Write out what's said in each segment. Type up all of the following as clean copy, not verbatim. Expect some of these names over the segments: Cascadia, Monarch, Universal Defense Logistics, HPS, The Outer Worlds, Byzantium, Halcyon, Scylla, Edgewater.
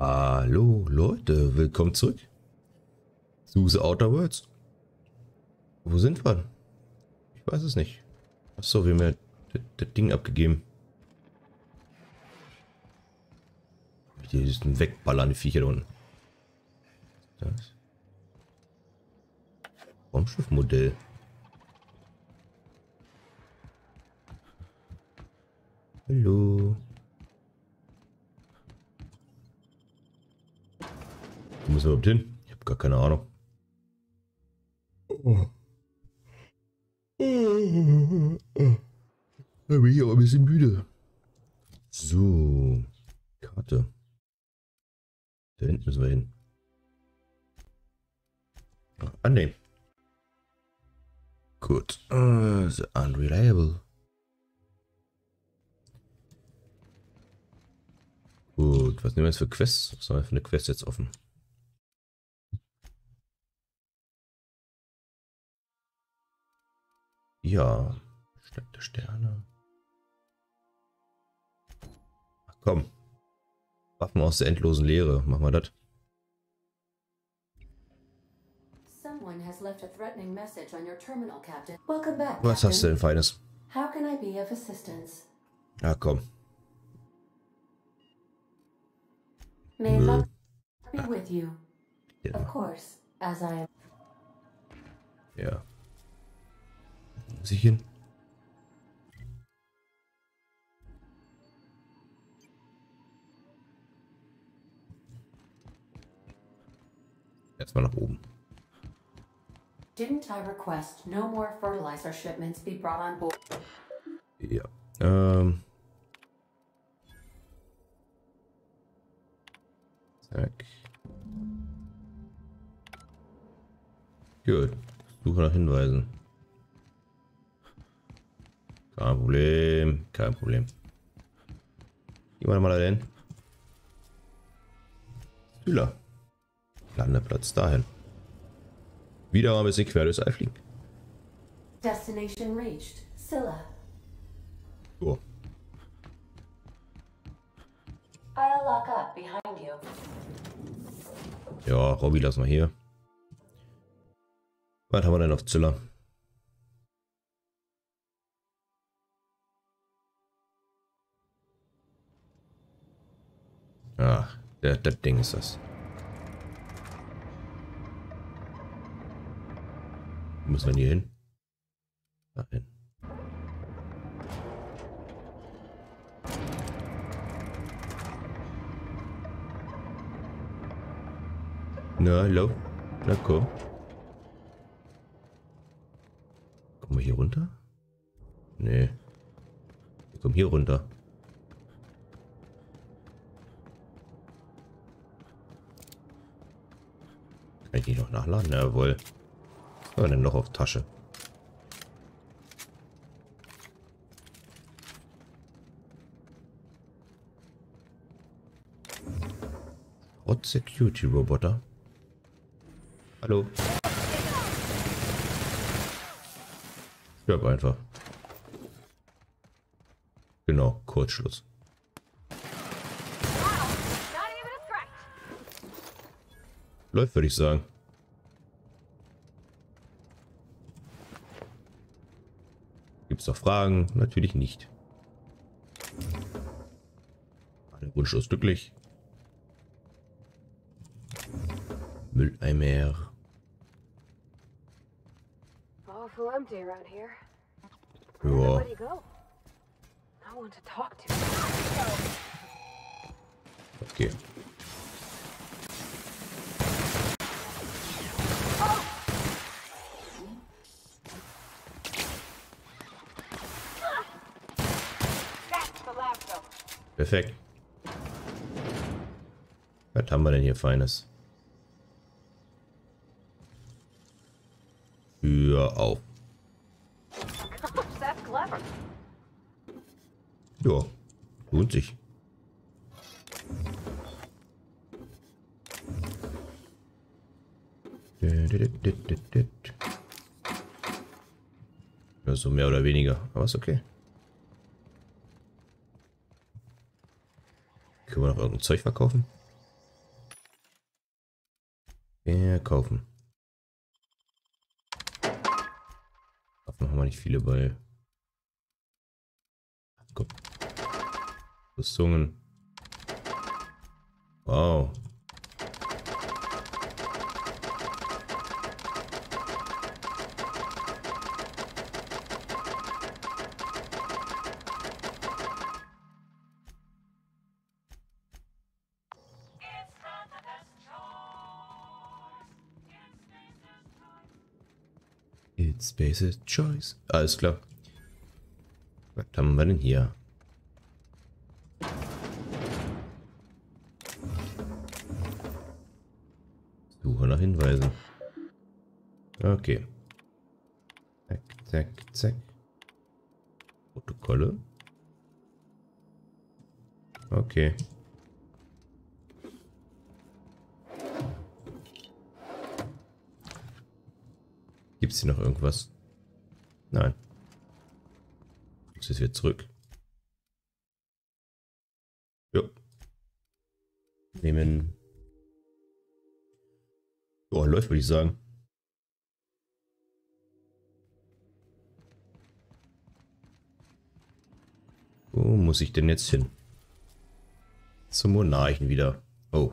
Hallo Leute, willkommen zurück zu The Outer Worlds. Wo sind wir? Ich weiß es nicht. Achso, wir haben ja das Ding abgegeben. Hier ist ein wegballernde Viecher da unten. Was ist das? Raumschiffmodell. Hallo. Wo müssen wir überhaupt hin? Ich habe gar keine Ahnung. Da bin ich aber ein bisschen müde. So. Karte. Da hinten müssen wir hin. Annehmen. Gut. The Unreliable. Gut, was nehmen wir jetzt für Quests? Was haben wir für eine Quest jetzt offen? Ja, Stadt der Sterne. Ach komm. Waffen aus der endlosen Leere. Machen wir das. Was hast du denn Feines? Ach komm. May love be with you. Ja. Of course, as I am. Ja. Muss ich hin? Erstmal nach oben. Didn't I request no more fertilizer shipments be brought on board? Ja. Zack. Gut. Suche nach Hinweisen. Kein Problem. Kein Problem. Gehen wir mal da hin. Süla. Landeplatz dahin. Wieder mal ein bisschen quer durchs Ei fliegen. Destination reached. Scylla. So. I'll lock up behind you. Ja, Robby, lass mal hier. Was haben wir denn auf Scylla? Ach, das Ding ist das. Wo müssen wir denn hier hin? Da hin. Na, hallo. Na komm. Kommen wir hier runter? Nee. Wir kommen hier runter. Kann ich die noch nachladen? Jawohl. Was haben wir denn noch auf Tasche? Hot Security Roboter. Hallo. Ich hab einfach. Genau, Kurzschluss. Läuft, würde ich sagen. Gibt's noch Fragen? Natürlich nicht. Ein Kurzschluss glücklich. Mülleimer. Ja. Okay. Perfekt. Was haben wir denn hier Feines? Hör auf. Ja, lohnt sich. Ja, so mehr oder weniger, aber ist okay. Können wir noch irgendein Zeug verkaufen? Ja, kaufen. Davon haben wir nicht viele bei. Komm. Rüstungen. Wow. It's basic choice. Alles klar. Was haben wir denn hier? Suche nach Hinweisen. Okay. Zack, zack, zack. Protokolle. Okay. Gibt es hier noch irgendwas? Nein. Jetzt ist wieder zurück. Jo. Nehmen. Boah, läuft, würde ich sagen. Wo muss ich denn jetzt hin? Zum Monarchen wieder. Oh.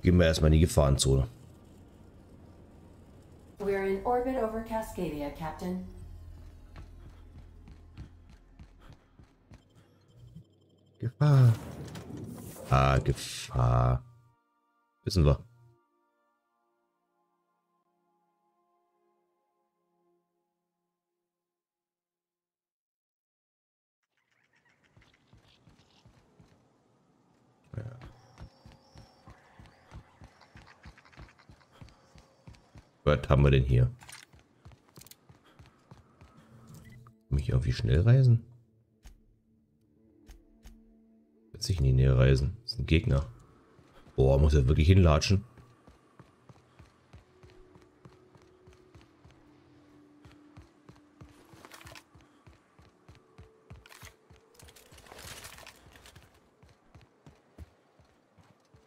Gehen wir erstmal in die Gefahrenzone. We're in orbit over Cascadia, Captain. Gefahr. Ah, Gefahr. Wissen wir. Was haben wir denn hier? Mich irgendwie schnell reisen? Wird sich in die Nähe reisen. Das ist ein Gegner. Boah, muss er wirklich hinlatschen?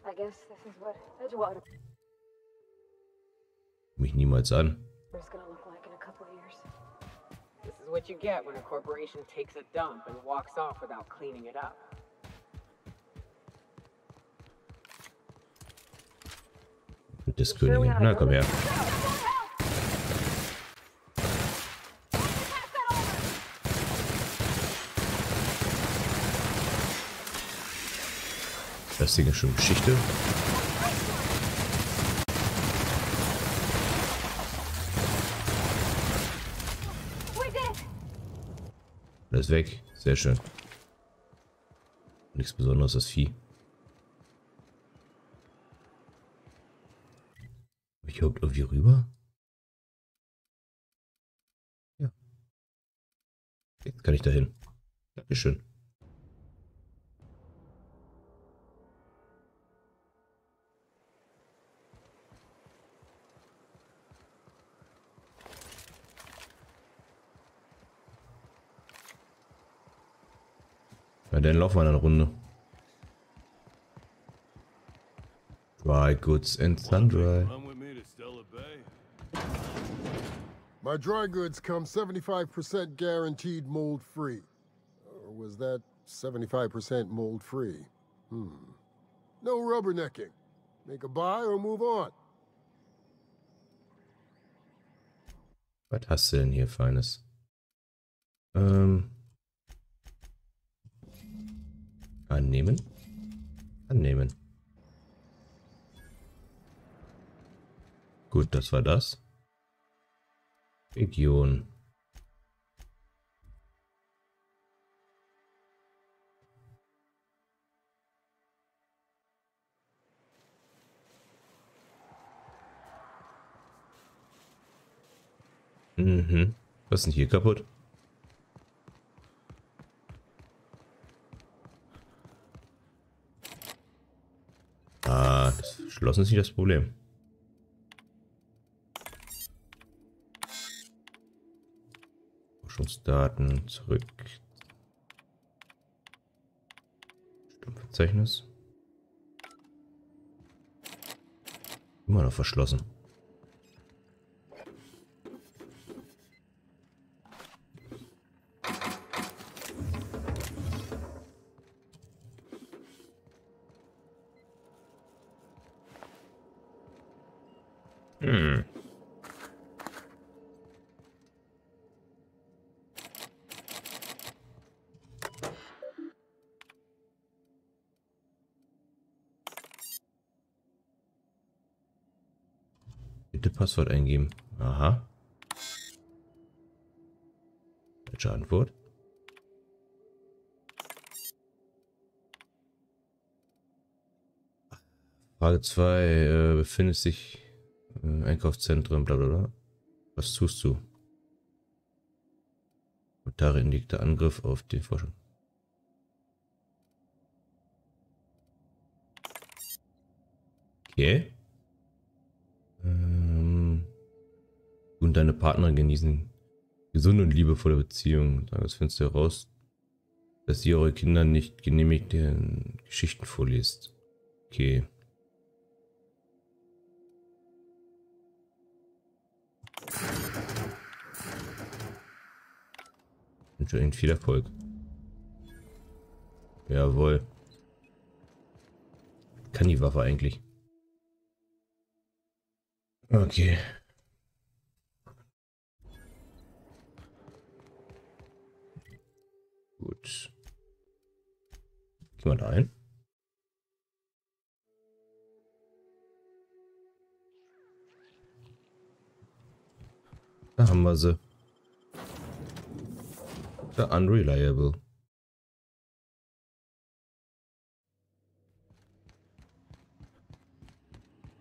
I guess this is what Edgewater. Mich niemals an. This is what you get when a corporation takes a dump and walks off without cleaning it up. Diskönigin. Na, komm her. Das Ding ist schon Geschichte. Alles weg. Sehr schön. Nichts Besonderes, das Vieh. Ich hab irgendwie rüber. Ja. Jetzt kann ich da hin. Dankeschön. Ja, dann laufen wir eine Runde. Dry Goods and Sundry. My dry goods come 75% guaranteed mold free. Or was that 75% mold free? No rubbernecking. Make a buy or move on. Was hast du denn hier Feines? Annehmen? Annehmen. Gut, das war das. Region. Was ist denn hier kaputt? Ah, das Schloss ist nicht das Problem. Daten zurück. Stammverzeichnis. Immer noch verschlossen. Passwort eingeben. Aha. Falsche Antwort. Frage 2. Befindet sich im Einkaufszentrum, bla bla bla. Was tust du? Darin liegt der Angriff auf den Forschung. Okay. Und deine Partnerin genießen gesunde und liebevolle Beziehungen. Das findest du heraus, dass ihr eure Kinder nicht genehmigten Geschichten vorliest. Okay. Entschuldigung, viel Erfolg. Jawohl. Kann die Waffe eigentlich? Okay. Gut. Gehen wir da ein. Da haben wir sie. The Unreliable.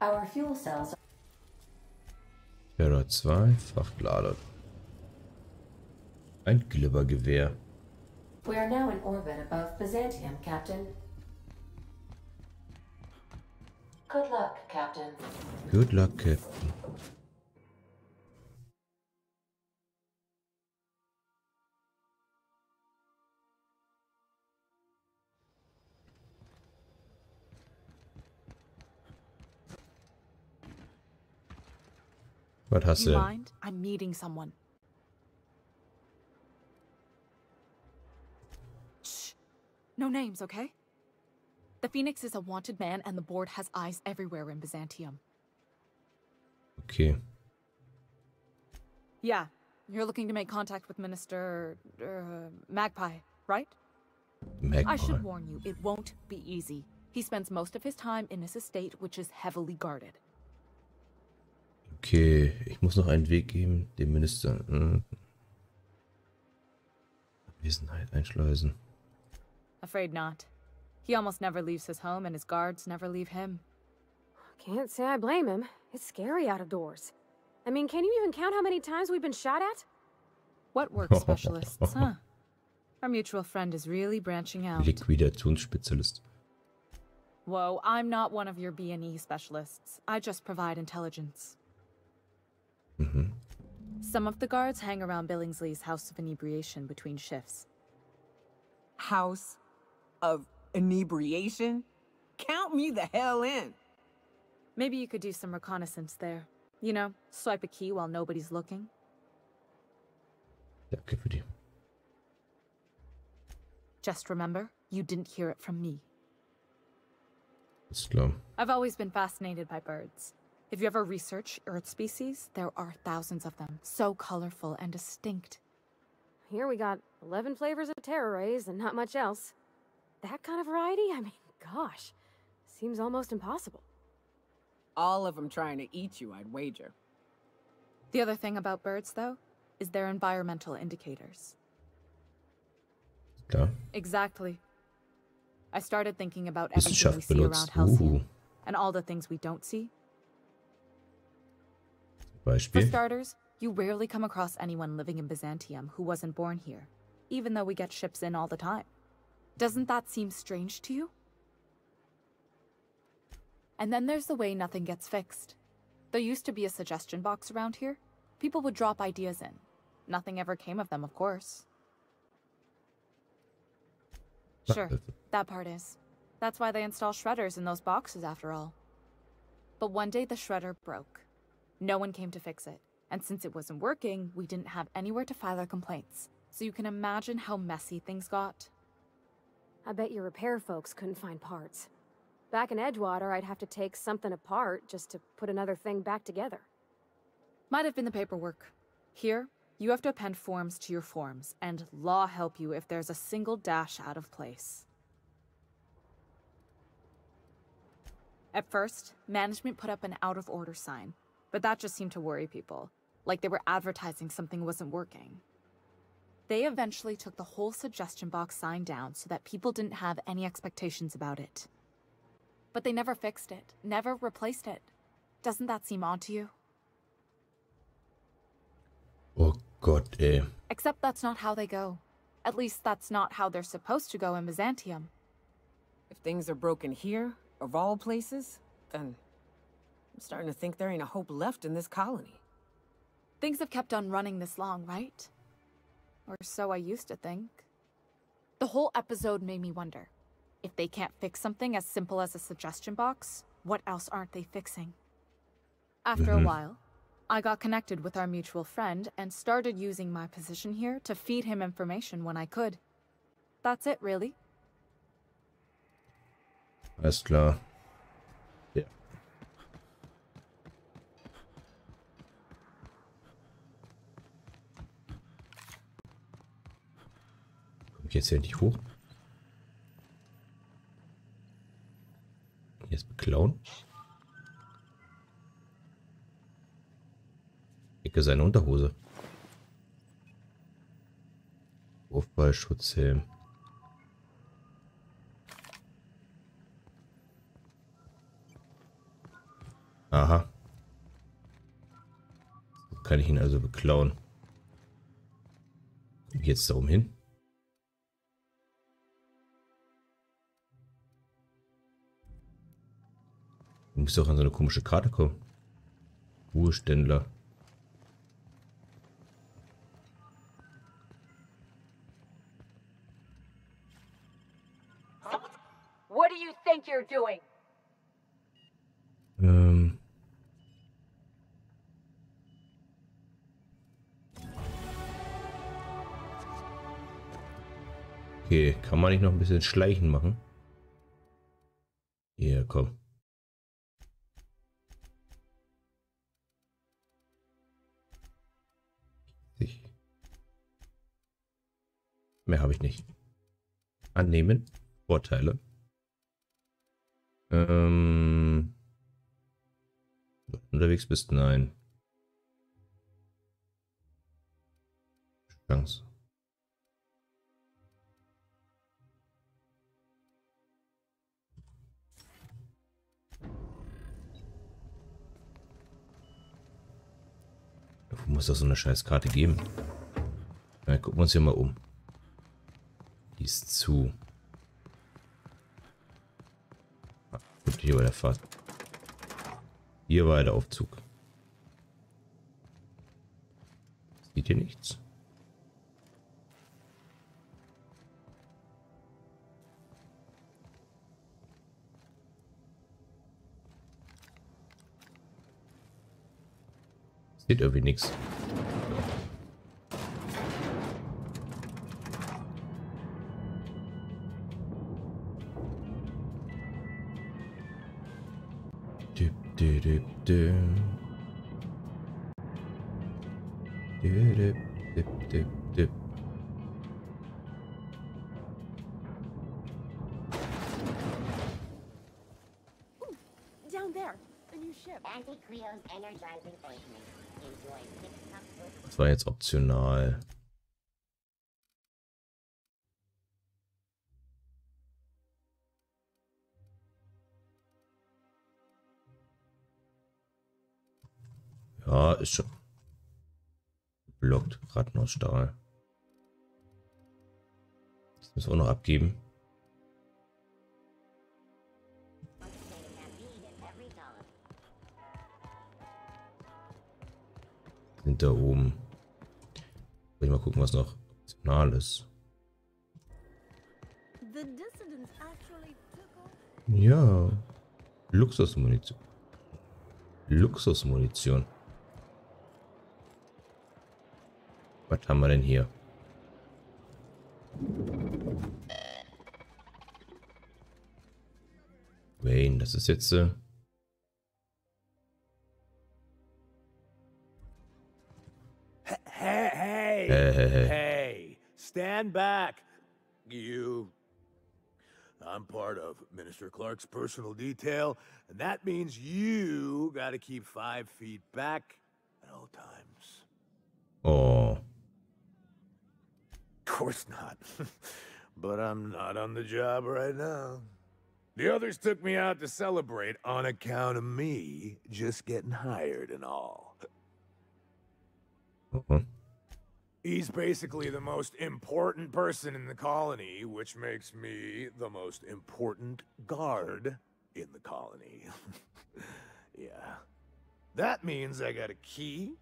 Our fuel cells. Terra 2, Frachtlader. Ein Glibbergewehr. We are now in orbit above Byzantium, Captain. Good luck, Captain. Good luck, Captain. What has you mind? I'm meeting someone. No names, okay? The Phoenix is a wanted man and the board has eyes everywhere in Byzantium. Okay. Yeah, you're looking to make contact with Minister... Magpie, right? Magpie. I should warn you, it won't be easy. He spends most of his time in his estate, which is heavily guarded. Okay, ich muss noch einen Weg geben, dem Minister... Abwesenheit einschleusen. Afraid not. He almost never leaves his home and his guards never leave him. Can't say I blame him. It's scary out of doors. I mean, can you even count how many times we've been shot at? What work specialists, huh? Our mutual friend is really branching out. Liquidationsspezialist. Whoa, I'm not one of your B&E specialists. I just provide intelligence. Mm-hmm. Some of the guards hang around Billingsley's house of inebriation between shifts. House? Of inebriation? Count me the hell in. Maybe you could do some reconnaissance there. You know, swipe a key while nobody's looking. Yeah, good for you. Just remember, you didn't hear it from me. Slow. I've always been fascinated by birds. If you ever research Earth species, there are thousands of them. So colorful and distinct. Here we got 11 flavors of terror rays and not much else. That kind of variety? I mean, gosh, seems almost impossible. All of them trying to eat you, I'd wager. The other thing about birds, though, is their environmental indicators. Yeah. Exactly. I started thinking about everything we see around Halcyon and all the things we don't see. For starters, you rarely come across anyone living in Byzantium who wasn't born here, even though we get ships in all the time. Doesn't that seem strange to you? And then there's the way nothing gets fixed. There used to be a suggestion box around here. People would drop ideas in. Nothing ever came of them, of course. Sure, that part is. That's why they install shredders in those boxes, after all. But one day the shredder broke. No one came to fix it. And since it wasn't working, we didn't have anywhere to file our complaints. So you can imagine how messy things got. I bet your repair folks couldn't find parts. Back in Edgewater, I'd have to take something apart just to put another thing back together. Might have been the paperwork. Here, you have to append forms to your forms, and law help you if there's a single dash out of place. At first, management put up an out-of-order sign, but that just seemed to worry people, like they were advertising something wasn't working. They eventually took the whole suggestion box sign down so that people didn't have any expectations about it. But they never fixed it, never replaced it. Doesn't that seem odd to you? Oh God, eh. Except that's not how they go. At least that's not how they're supposed to go in Byzantium. If things are broken here, of all places, then I'm starting to think there ain't a hope left in this colony. Things have kept on running this long, right? Or so I used to think. The whole episode made me wonder, if they can't fix something as simple as a suggestion box, what else aren't they fixing? After a while, I got connected with our mutual friend and started using my position here to feed him information when I could. That's it, really. Alles klar. Yeah. Komm ich jetzt hier nicht hoch? Jetzt beklauen. Ecke seine Unterhose. Wurfballschutzhelm. Aha. So kann ich ihn also beklauen. Komm ich jetzt da oben hin? Du musst doch an so eine komische Karte kommen. Ruheständler. What do you think you're doing? Okay, kann man nicht noch ein bisschen Schleichen machen? Hier, yeah, komm. Mehr habe ich nicht. Annehmen. Vorteile. Unterwegs bist? Nein. Chance. Wo muss das so eine Scheißkarte geben? Na, gucken wir uns hier mal um. Die ist zu. Gut, hier war der Fahrt. Hier war der Aufzug. Sieht hier nichts? Sieht irgendwie nichts. Down there, a new ship. Das war jetzt optional. Ja, ist schon geblockt. Ratten aus Stahl. Das müssen wir auch noch abgeben. Sind da oben. Will ich mal gucken, was noch optional ist. Ja. Luxusmunition. Luxusmunition. Was haben wir denn hier? Wayne, das ist jetzt... Hey, stand back. You... I'm part of Minister Clark's personal detail, and that means you gotta keep 5 feet back at all times. Oh. Of course not. But I'm not on the job right now. The others took me out to celebrate on account of me just getting hired and all. Uh-huh. He's basically the most important person in the colony, which makes me the most important guard in the colony. Yeah. That means I got a key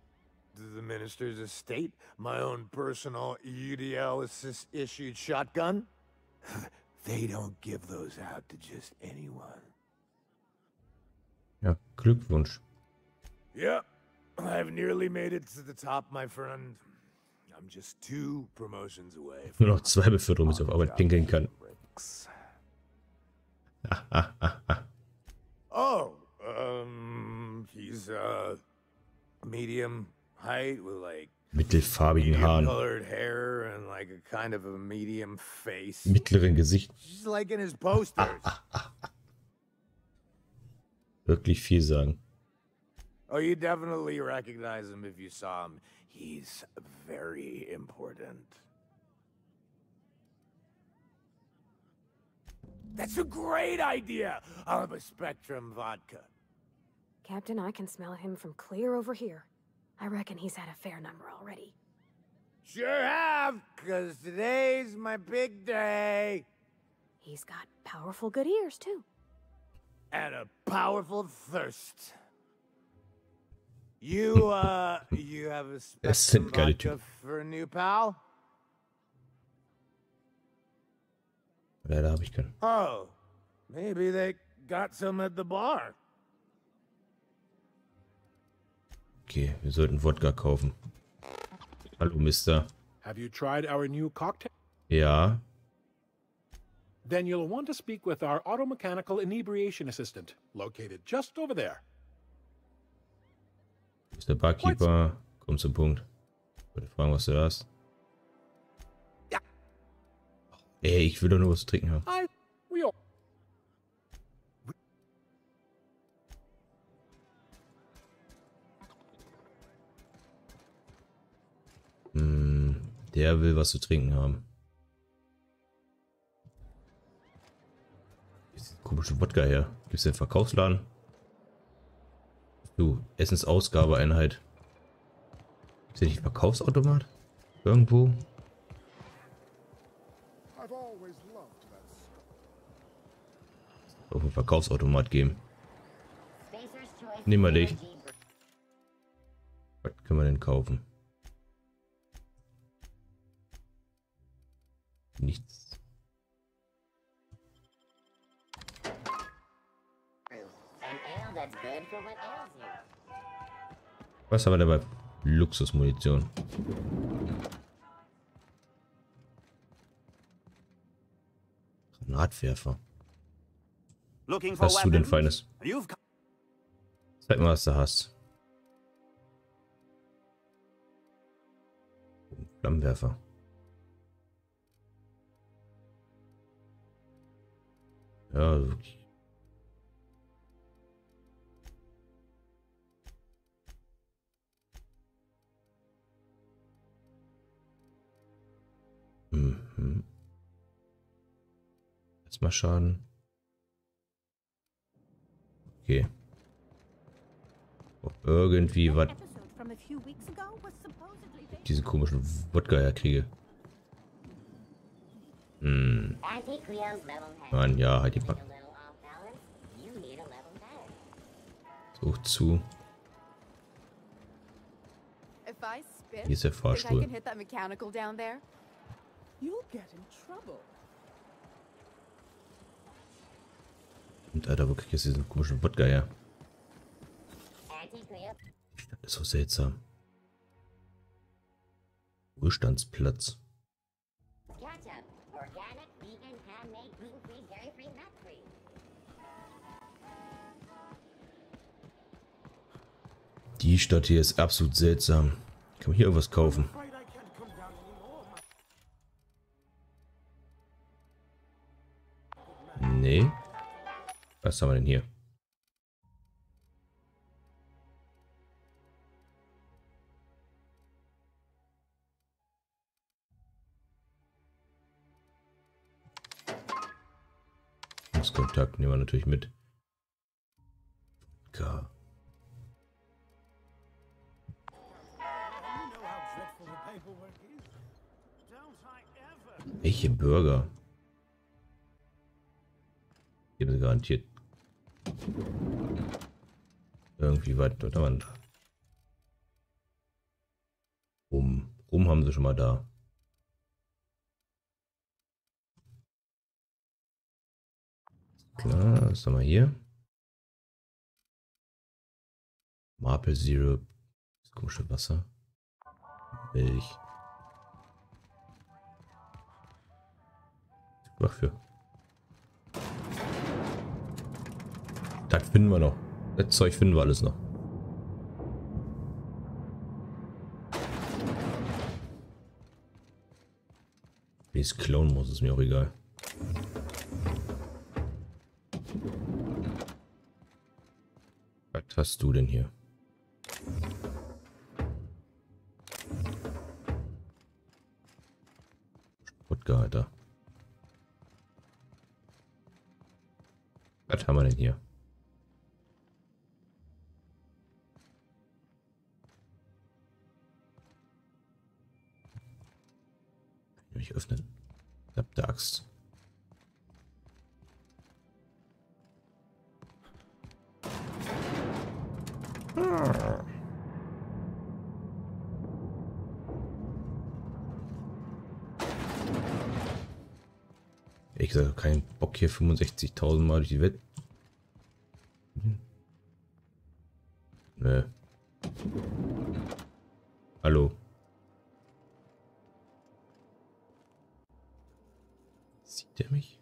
to the minister's estate, my own personal UDL-issued shotgun. They don't give those out to just anyone. Ja, Glückwunsch. Yep, I've nearly made it to the top, my friend. I'm just 2 promotions away. Nur noch 2 Beförderungen, bis ich auf Arbeit pinkeln kann. Oh, he's medium height with like mittelfarbigen Haaren, colored hair and like a kind of a medium face. Mittleren Gesicht. Just like in his posters. Wirklich viel sagen. Oh, you definitely recognize him if you saw him. He's very important. That's a great idea! I'll have a Spectrum vodka. Captain, I can smell him from clear over here. I reckon he's had a fair number already. Sure have, because today's my big day. He's got powerful good ears, too. And a powerful thirst. You, you have a Spectrum vodka for a new pal? Leider habe ich keinen. Oh, maybe they got some at the bar. Okay, wir sollten Wodka kaufen. Hallo, Mister. Have you tried our new cocktail? Ja. Then you'll want to speak with our auto-mechanical inebriation assistant, located just over there. Ist der Barkeeper. Komm zum Punkt. Ich würde fragen, was du hast. Ja. Ey, ich will doch nur was zu trinken haben. Der will was zu trinken haben. Ist komische Wodka her. Gibt's den Verkaufsladen? Du, Essensausgabeeinheit. Ist ja nicht ein Verkaufsautomat? Irgendwo? Auf einen Verkaufsautomat geben. Nehmen wir dich. Was können wir denn kaufen? Nichts. Was haben wir dabei? Luxusmunition. Granatwerfer. Was hast du denn Feines? Zeig mal, was du hast. Flammenwerfer. Ja, wirklich. Mhm. Erstmal Schaden. Okay. Ob irgendwie was diese komischen Wodka herkriege. Hm. Mann, ja, halt die Packung. So zu. Hier ist der Fahrstuhl. Und Alter, wo kriegst du diesen komischen Wodka her? Ist so seltsam. Ruhestandsplatz. Die Stadt hier ist absolut seltsam. Kann man hier irgendwas kaufen? Nee. Was haben wir denn hier? Das Kontakt nehmen wir natürlich mit. Vodka. Welche Burger? Geben sie garantiert. Irgendwie weit dort am Rum haben sie schon mal da. Klar, was haben wir hier? Maple Syrup. Das komische Wasser. Milch. Wofür? Das finden wir noch. Das Zeug finden wir alles noch. Wie ich es klonen muss, ist mir auch egal. Was hast du denn hier? Sportgehalter. Was haben wir denn hier? Ich öffnen. Ich hab die Axt. Ich habe keinen Bock hier 65.000 Mal durch die Welt. Nö. Hallo. Sieht der mich?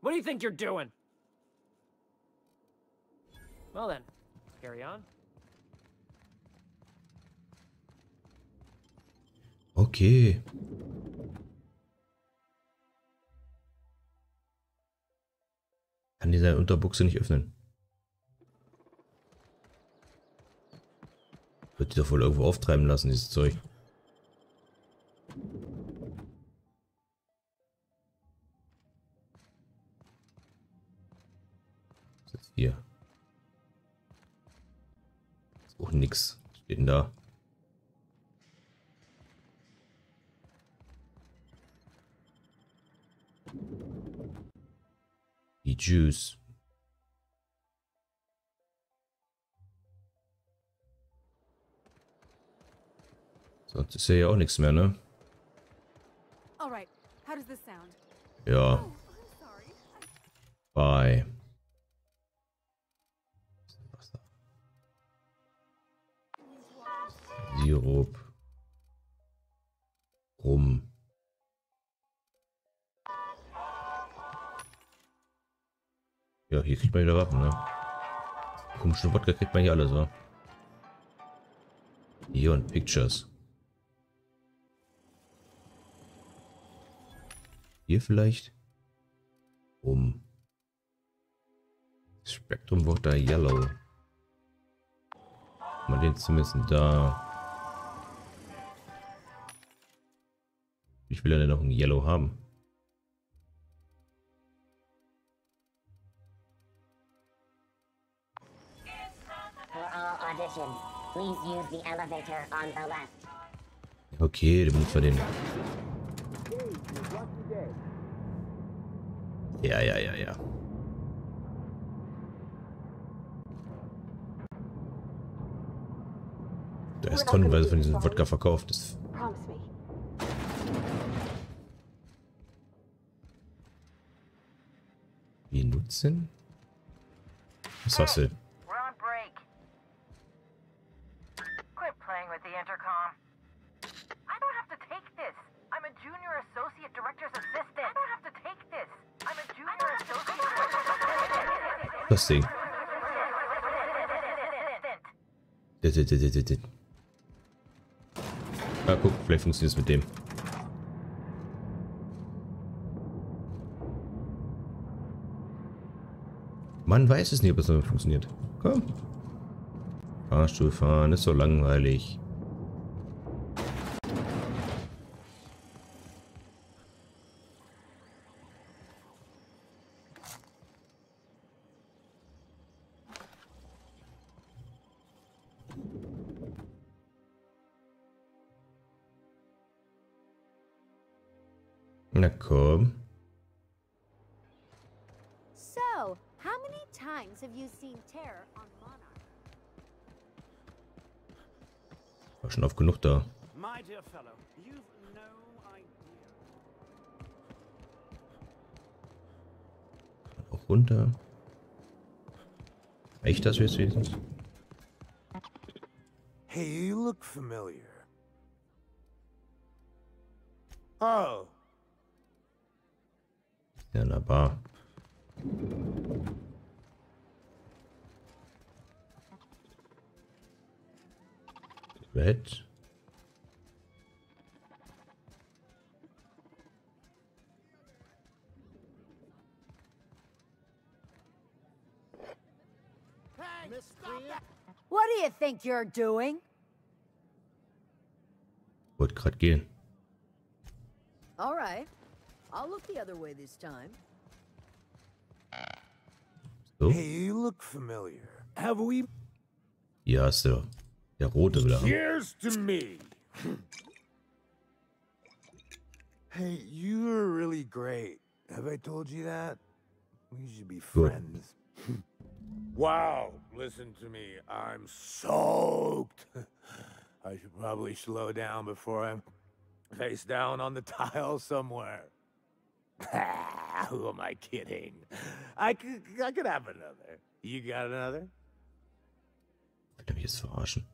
What do you think you're doing? Well then, carry on. Okay. Kann die seine Unterbuchse nicht öffnen? Wird die doch wohl irgendwo auftreiben lassen, dieses Zeug. Was ist jetzt hier? Ist auch nix. Was steht denn da? Die Juice. Sonst ist ja auch nichts mehr, ne? Ja. Bye. Sirup. Rum. Ja, hier kriegt man wieder Waffen, ne? Komischen Wodka kriegt man hier alles, wa? Hier und Pictures. Hier vielleicht? Spektrum wird da Yellow. Mal den zumindest da. Ich will ja noch ein Yellow haben. Okay, du musst verdienen. Ja. Da ist tonnenweise von diesem Wodka verkauft. Das wir nutzen? Was hast du? Let's see. Ah, guck, vielleicht funktioniert es mit dem. Man weiß es nicht, ob es damit funktioniert. Komm. Fahrstuhl fahren ist so langweilig. Na komm. So, how many times have you seen terror on Monarch? War schon oft genug da. My dear fellow, you've no idea. Auch runter. Echt das jetzt wenigstens? Hey, you look familiar. Oh. Ja, na bar. Red. Hey, what do you think you're doing? Wollte gerade gehen. All right. I'll look the other way this time. So. Hey, you look familiar. Have we? Ja, so. Der rote wieder. Cheers to me. Hey, you were really great. Have I told you that? We should be friends. Wow, listen to me. I'm soaked. I should probably slow down before I'm face down on the tile somewhere. Who am I kidding? I could have another. You got another? Will er mich jetzt verarschen?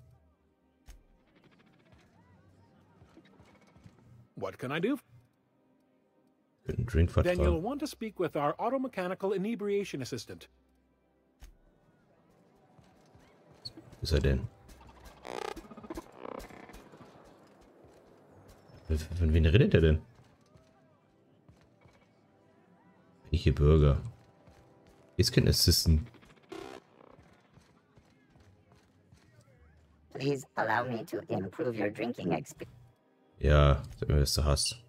What can I do? Couldn't drink for then you'll want to speak with our automechanical inebriation assistant. Is that in? Von wen redet denn? Welche Bürger? He's can assistant. Please allow me to improve your drinking experience. Ja, sag mir, was du hast.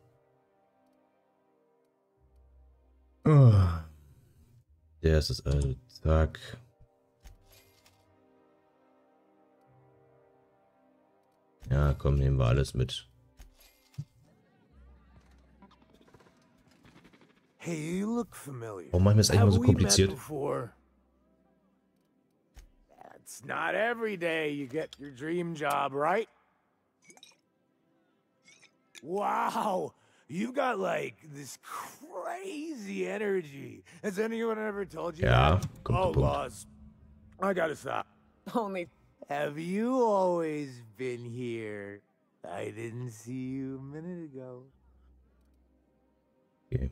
Oh. Der ist das also. Zack. Ja, komm, nehmen wir alles mit. Hey, you look familiar. Oh, manchmal ist eigentlich immer so kompliziert. It's not every day you get your dream job, right? Wow, you've got like this crazy energy. Has anyone ever told you? Yeah, oh, boss, I gotta stop. Only have you always been here? I didn't see you a minute ago. Yeah.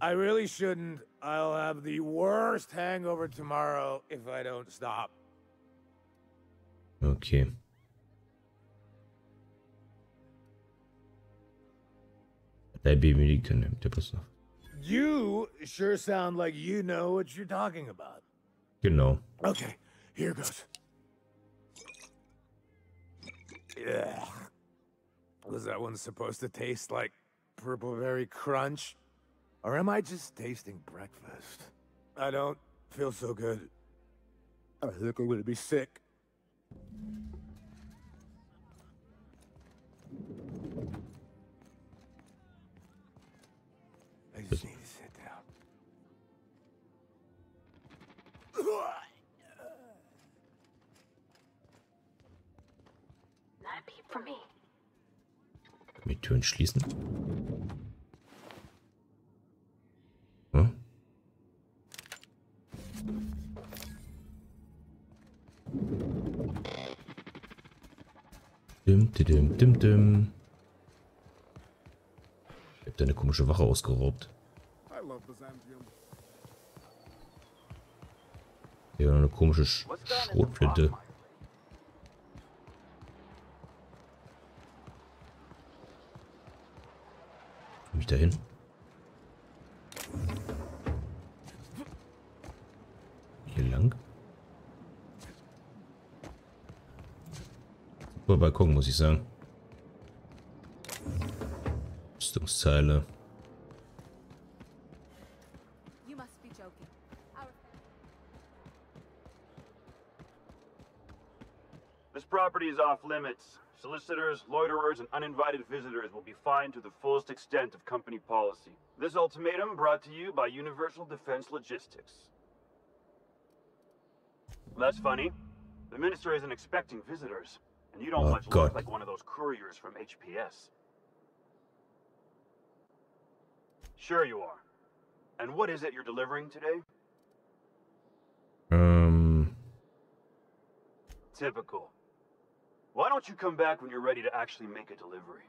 I really shouldn't. I'll have the worst hangover tomorrow if I don't stop. Okay. You sure sound like you know what you're talking about. You know. Okay, here goes. Yeah. Was that one supposed to taste like Purpleberry Crunch? Or am I just tasting breakfast? I don't feel so good. I think I'm going to be sick. I just need to sit down. That'd be for me. Können die Türen schließen? Hm? Düm. Ich hab da eine komische Wache ausgeraubt. Hier eine komische Schrotflinte. Komm ich da hin? Hier lang? Super Balkon, muss ich sagen. Rüstungsteile. Is off limits. Solicitors, loiterers, and uninvited visitors will be fined to the fullest extent of company policy. This ultimatum brought to you by Universal Defense Logistics. That's funny. The minister isn't expecting visitors, and you don't look like one of those couriers from HPS. Sure you are. And what is it you're delivering today? Typical. Why don't you come back when you're ready to actually make a delivery?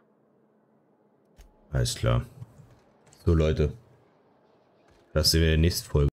Alles klar. So Leute, das sehen wir in der nächsten Folge.